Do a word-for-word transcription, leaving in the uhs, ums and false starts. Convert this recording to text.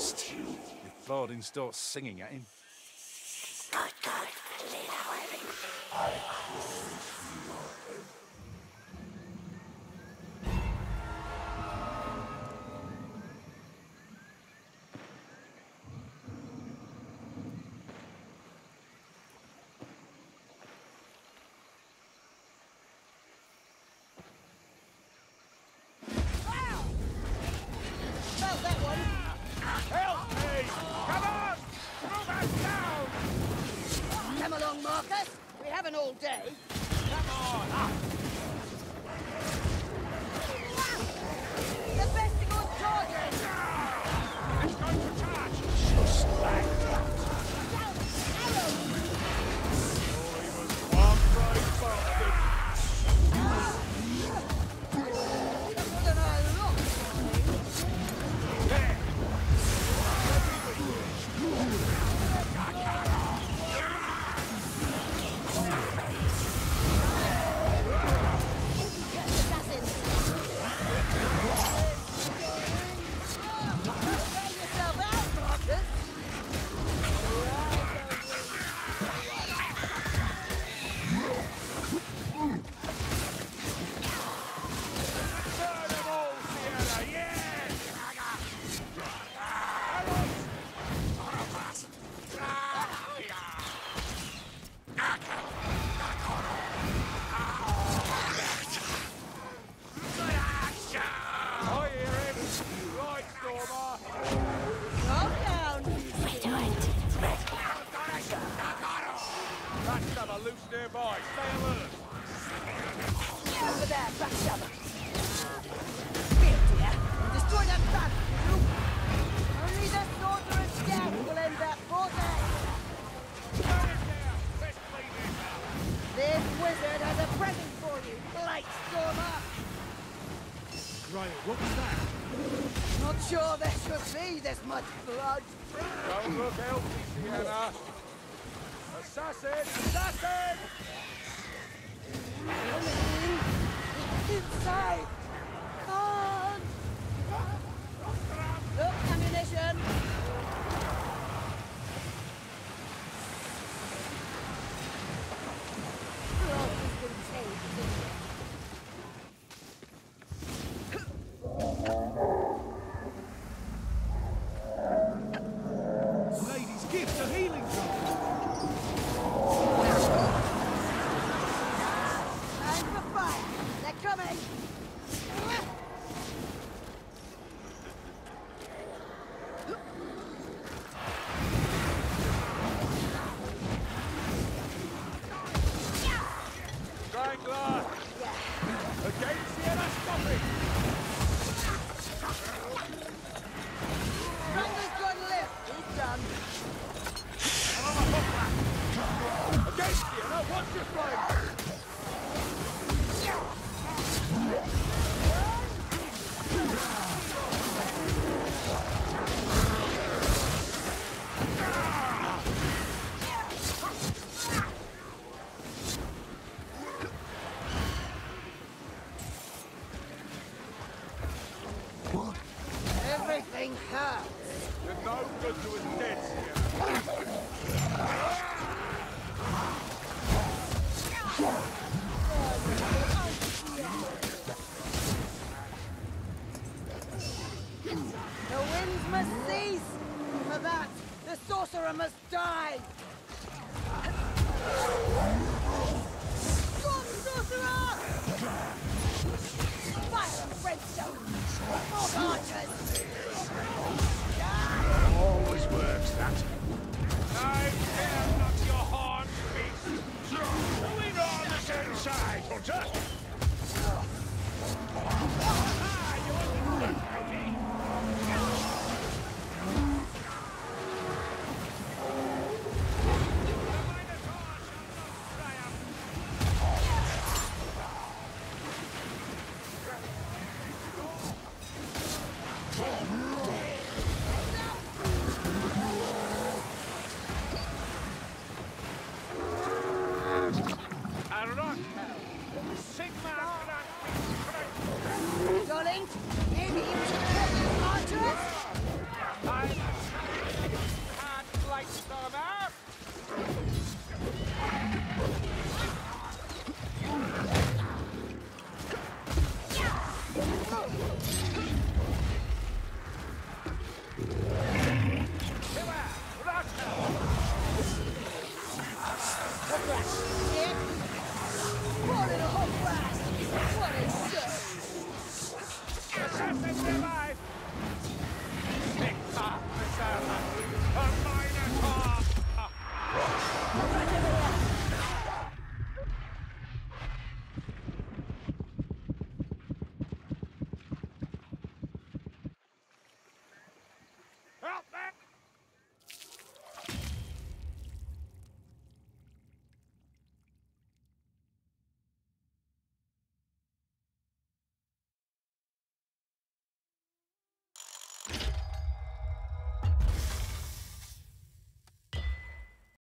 past you. If Bardin starts singing at him. I can't believe how I mean. I close you up. All day. Come on, up. Wow. The best to go charging. Let's go to charge. Just like that. Down, arrow. Oh, he was one brave bastard. What an eye look. There. Everywhere. Blight Stormer! Right, what was that? Not sure there should be this much blood. Don't look healthy, Sienna. Assassin! Assassin! Coming! Inside! Can't! Look, ammunition! Oh,